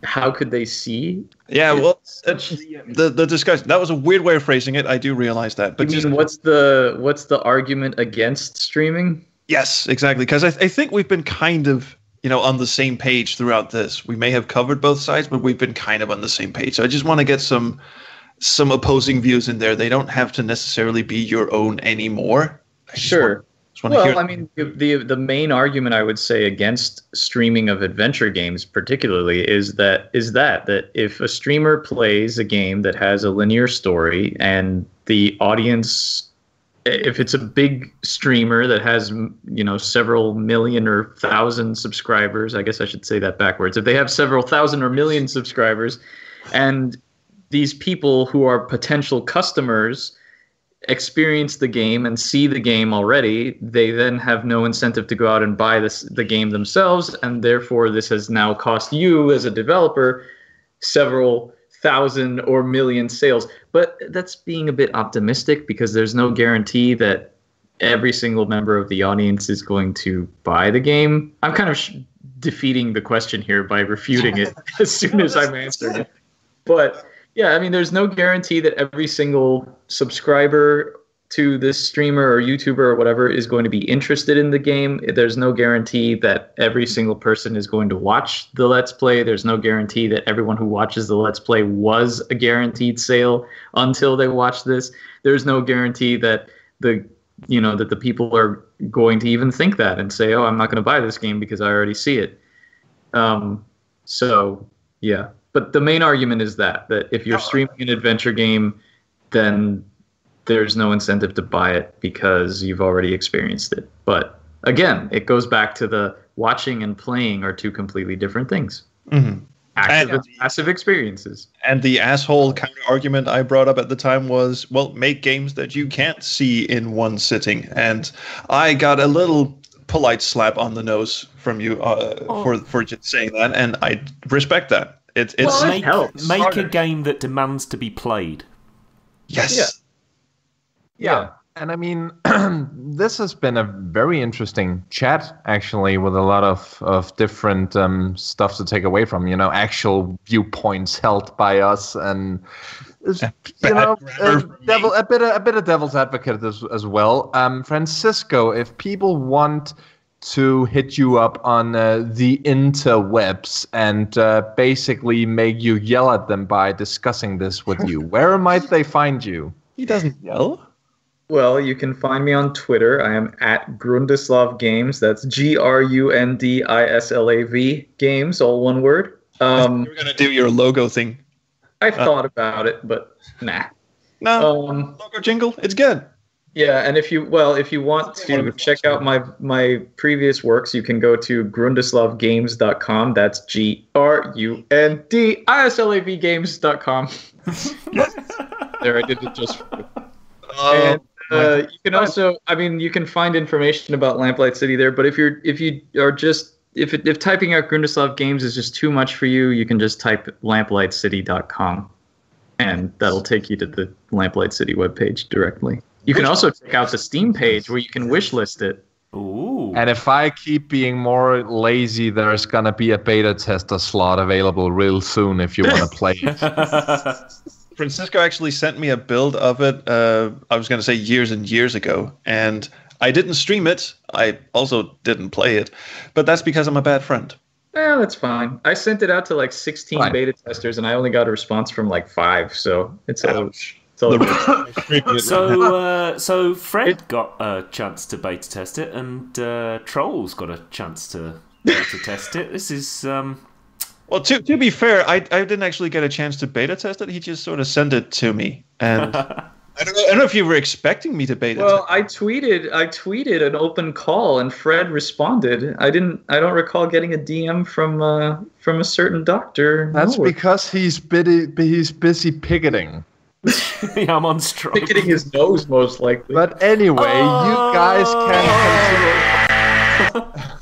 How could they see? Yeah, well, that's the the discussion. That was a weird way of phrasing it. I do realize that. But you mean, just, what's the what's the argument against streaming? Yes, exactly. Because I, I think we've been kind of you know on the same page throughout this. We may have covered both sides, but we've been kind of on the same page. So I just want to get some some opposing views in there. They don't have to necessarily be your own anymore. I just sure. Want, just want well, to hear I mean, the the main argument I would say against streaming of adventure games, particularly, is that is that that if a streamer plays a game that has a linear story and the audience, if it's a big streamer that has you know several million or thousand subscribers, I guess I should say that backwards. If they have several thousand or million subscribers, and these people who are potential customers experience the game and see the game already, they then have no incentive to go out and buy this the game themselves, and therefore this has now cost you as a developer several thousand or million sales. But that's being a bit optimistic because there's no guarantee that every single member of the audience is going to buy the game. I'm kind of sh defeating the question here by refuting it as soon as I'm answering it. But yeah, I mean, there's no guarantee that every single subscriber to this streamer or YouTuber or whatever is going to be interested in the game. There's no guarantee that every single person is going to watch the Let's Play. There's no guarantee that everyone who watches the Let's Play was a guaranteed sale until they watch this. There's no guarantee that the you know that the people are going to even think that and say, "Oh, I'm not going to buy this game because I already see it." Um, so Yeah, but the main argument is that that if you're streaming an adventure game, then there's no incentive to buy it because you've already experienced it. But again, it goes back to the watching and playing are two completely different things. Mm-hmm. Active and, and passive experiences. And the asshole counter argument I brought up at the time was, well, make games that you can't see in one sitting. And I got a little polite slap on the nose from you uh, oh. for for just saying that, and I respect that. It, it's well, make, helps. make Harder. a game that demands to be played. Yes. Yeah. Yeah. yeah. And I mean, this has been a very interesting chat, actually, with a lot of, of different um, stuff to take away from, you know, actual viewpoints held by us and, you know, a, devil, a, bit of, a bit of devil's advocate as, as well. Um, Francisco, if people want to hit you up on uh, the interwebs and uh, basically make you yell at them by discussing this with you, where might they find you? He doesn't yell. Well, you can find me on Twitter. I am at Grundislav Games. That's G R U N D I S L A V Games, all one word. Um, you were gonna do your logo thing. I uh, thought about it, but nah. No um, logo jingle. It's good. Yeah, and if you well, if you want to check out my my previous works, you can go to Grundislav Games dot com. That's G R U N D I S L A V Games dot com. There, I did it just for you. And, Uh, you can also, I mean, you can find information about Lamplight City there. But if you're, if you are just, if it, if typing out Grundislav Games is just too much for you, you can just type lamplight city dot com, and that'll take you to the Lamplight City webpage directly. You can also check out the Steam page where you can wishlist it. Ooh. And if I keep being more lazy, there's gonna be a beta tester slot available real soon if you want to play it. Francisco actually sent me a build of it, uh, I was going to say years and years ago, and I didn't stream it. I also didn't play it, but that's because I'm a bad friend. Yeah, that's fine. I sent it out to like sixteen fine. beta testers, and I only got a response from like five, so it's all... So, uh, so Fred it, got a chance to beta test it, and uh, Trolls got a chance to beta test it. This is... Um... Well, to, to be fair, I, I didn't actually get a chance to beta test it. He just sort of sent it to me. And I, don't know, I don't know if you were expecting me to beta well, test it. Well, I tweeted, I tweeted an open call, and Fred responded. I didn't. I don't recall getting a D M from uh, from a certain doctor. That's no. because he's busy, he's busy picketing. Yeah, I'm on strike. Picketing his nose, most likely. But anyway, oh! you guys can consider...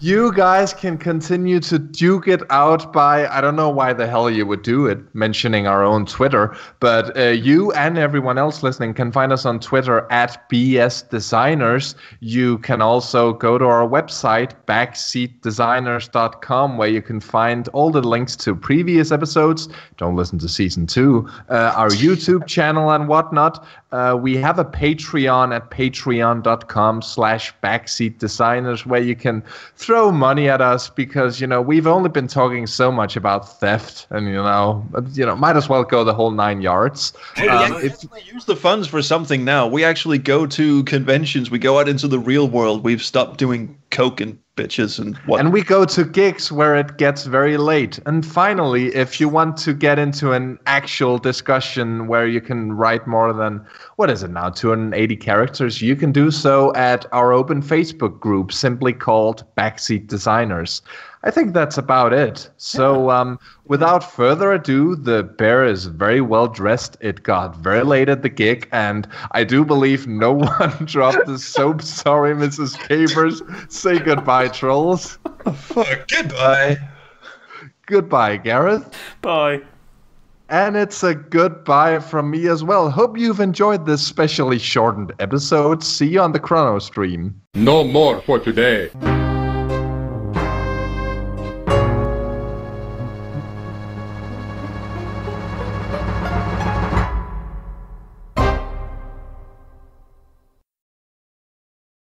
You guys can continue to duke it out by, I don't know why the hell you would do it, mentioning our own Twitter, but uh, you and everyone else listening can find us on Twitter at B S Designers. You can also go to our website, backseat designers dot com, where you can find all the links to previous episodes. Don't listen to season two, uh, our YouTube channel and whatnot. Uh, we have a Patreon at patreon dot com slash backseat designers where you can throw money at us because, you know, we've only been talking so much about theft and, you know, you know, might as well go the whole nine yards. Hey, um, yeah, if we use the funds for something now. We actually go to conventions. We go out into the real world. We've stopped doing coke and bitches and what. And we go to gigs where it gets very late. And finally, if you want to get into an actual discussion where you can write more than, what is it now, two hundred eighty characters, you can do so at our open Facebook group, simply called Backseat Designers. I think that's about it. So um, without further ado, the bear is very well dressed. It got very late at the gig, and I do believe no one dropped the soap. Sorry, Missus Capers. Say goodbye, Trolls. Oh, fuck. Goodbye. Goodbye, Gareth. Bye. And it's a goodbye from me as well. Hope you've enjoyed this specially shortened episode. See you on the Chrono stream. No more for today.